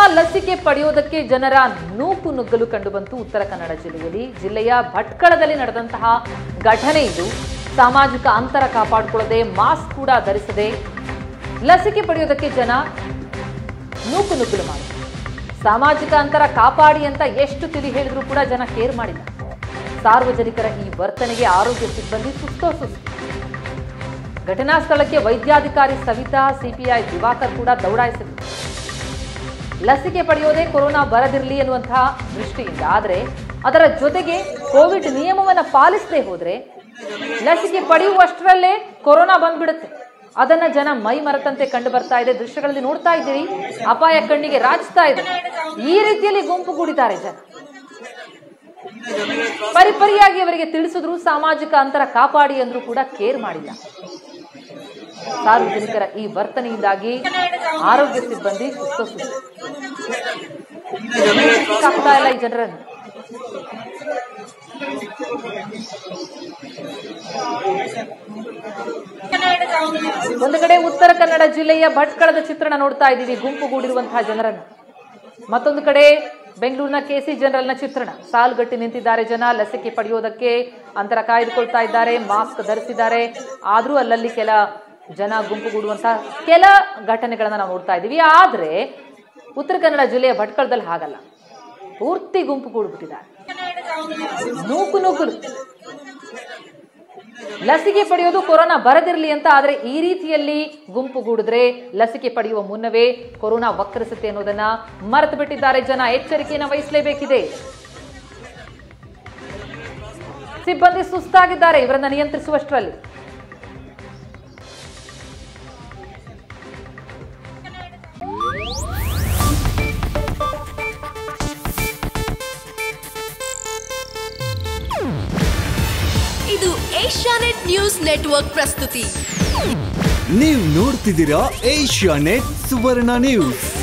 Corona ಲಸಿಕೆ ಪಡೆಯೋದಕ್ಕೆ ಜನರ ನೂಕು ನುಗ್ಗಲು ಕಂಡುಬಂತು ಉತ್ತರ ಕನ್ನಡ ಜಿಲ್ಲೆಯಲ್ಲಿ. ಜಿಲ್ಲೆಯ ಭಟ್ಕಳದಲ್ಲಿ ನಡೆದಂತಹ ಘಟನೆ ಇದು. ಸಾಮಾಜಿಕ ಅಂತರ ಕಾಪಾಡಿಕೊಳ್ಳದೆ ಮಾಸ್ಕ್ ಕೂಡ ಧರಿಸದೆ ಲಸಿಕೆ ಪಡೆಯೋದಕ್ಕೆ ಜನ ನೂಕು ನುಗ್ಗಲು ಮಾಡಿದರು. ಸಾಮಾಜಿಕ ಅಂತರ ಕಾಪಾಡಿ ಅಂತ ಎಷ್ಟು ತಿಳಿ ಹೇಳಿದ್ರು ಕೂಡ ಜನ ಕೇರ್ ಮಾಡಿಲ್ಲ. ಸಾರ್ವಜನಿಕರ ಈ ವರ್ತನೆಗೆ ಆರೋಗ್ಯ ಸಿಬ್ಬಂದಿ ಸುಸ್ತೋಸುಸ್ತು. ಘಟನಾ ಸ್ಥಳಕ್ಕೆ ವೈದ್ಯಾಧಿಕಾರಿ ಸವಿತಾ, ಸಿಪಿಐ ದಿವಾಕರ್ ಕೂಡ ದೌಡಾಯಿಸಿದರು. ಲಸಿಕೆ ಪಡೆಯೋದೇ ಕೊರೋನಾ ಬರದಿರಲಿ ಎನ್ನುವಂತಹ ದೃಷ್ಟಿಯಿಂದ. ಆದರೆ ಅದರ ಜೊತೆಗೆ ಕೋವಿಡ್ ನಿಯಮವನ್ನು ಪಾಲಿಸದೆ ಹೋದರೆ ಲಸಿಕೆ ಪಡೆಯುವಷ್ಟರಲ್ಲೇ ಕೊರೋನಾ ಬಂದ್ಬಿಡುತ್ತೆ. ಅದನ್ನ ಜನ ಮೈ ಮರೆತಂತೆ ಕಂಡು ಬರ್ತಾ ಇದೆ. ದೃಶ್ಯಗಳಲ್ಲಿ ನೋಡ್ತಾ ಇದ್ದೀರಿ, ಅಪಾಯ ಕಣ್ಣಿಗೆ ರಾಚ್ತಾ ಇದೆ. ಈ ರೀತಿಯಲ್ಲಿ ಗುಂಪು ಕೂಡಿದ್ದಾರೆ ಜನ. ಪರಿಪರಿಯಾಗಿ ಅವರಿಗೆ ತಿಳಿಸಿದ್ರು, ಸಾಮಾಜಿಕ ಅಂತರ ಕಾಪಾಡಿ ಅಂದ್ರೂ ಕೂಡ ಕೇರ್ ಮಾಡಿಲ್ಲ. ಸಾರ್ವಜನಿಕರ ಈ ವರ್ತನೆಯಿಂದಾಗಿ ಆರೋಗ್ಯ ಸಿಬ್ಬಂದಿ ಸುಸ್ತಾ ಇಲ್ಲ ಈ ಜನರನ್ನು. ಒಂದು ಕಡೆ ಉತ್ತರ ಕನ್ನಡ ಜಿಲ್ಲೆಯ ಭಟ್ಕಳದ ಚಿತ್ರಣ ನೋಡ್ತಾ ಇದ್ದೀವಿ, ಗುಂಪುಗೂಡಿರುವಂತಹ ಜನರನ್ನು. ಮತ್ತೊಂದು ಕಡೆ ಬೆಂಗಳೂರಿನ ಕೆಸಿ ಜನರಲ್ನ ಚಿತ್ರಣ. ಸಾಲುಗಟ್ಟಿ ನಿಂತಿದ್ದಾರೆ ಜನ, ಲಸಿಕೆ ಪಡೆಯೋದಕ್ಕೆ ಅಂತರ ಕಾಯ್ದುಕೊಳ್ತಾ ಇದ್ದಾರೆ, ಮಾಸ್ಕ್ ಧರಿಸಿದ್ದಾರೆ. ಆದರೂ ಅಲ್ಲಲ್ಲಿ ಕೆಲ ಜನ ಗುಂಪುಗೂಡುವಂತಹ ಕೆಲ ಘಟನೆಗಳನ್ನ ನಾವು ನೋಡ್ತಾ ಇದ್ದೀವಿ. ಆದರೆ ಉತ್ತರ ಕನ್ನಡ ಜಿಲ್ಲೆಯ ಭಟ್ಕಳದಲ್ಲಿ ಹಾಗಲ್ಲ, ಪೂರ್ತಿ ಗುಂಪುಗೂಡ್ಬಿಟ್ಟಿದ್ದಾರೆ. ನೂಕು ನೂಕಲು ಲಸಿಕೆ ಪಡೆಯೋದು ಕೊರೋನಾ ಬರದಿರಲಿ ಅಂತ. ಆದರೆ ಈ ರೀತಿಯಲ್ಲಿ ಗುಂಪುಗೂಡಿದ್ರೆ ಲಸಿಕೆ ಪಡೆಯುವ ಮುನ್ನವೇ ಕೊರೋನಾ ವಕ್ರಿಸುತ್ತೆ ಅನ್ನೋದನ್ನ ಮರೆತು ಬಿಟ್ಟಿದ್ದಾರೆ ಜನ. ಎಚ್ಚರಿಕೆಯನ್ನು ವಹಿಸಲೇಬೇಕಿದೆ. ಸಿಬ್ಬಂದಿ ಸುಸ್ತಾಗಿದ್ದಾರೆ ಇವರನ್ನ ನಿಯಂತ್ರಿಸುವಷ್ಟರಲ್ಲಿ. ಇದು ಏಷ್ಯಾನೆಟ್ ನ್ಯೂಸ್ ನೆಟ್ವರ್ಕ್ ಪ್ರಸ್ತುತಿ. ನೀವು ನೋಡ್ತಿದ್ದೀರಾ ಏಷ್ಯಾನೆಟ್ ಸುವರ್ಣ ನ್ಯೂಸ್.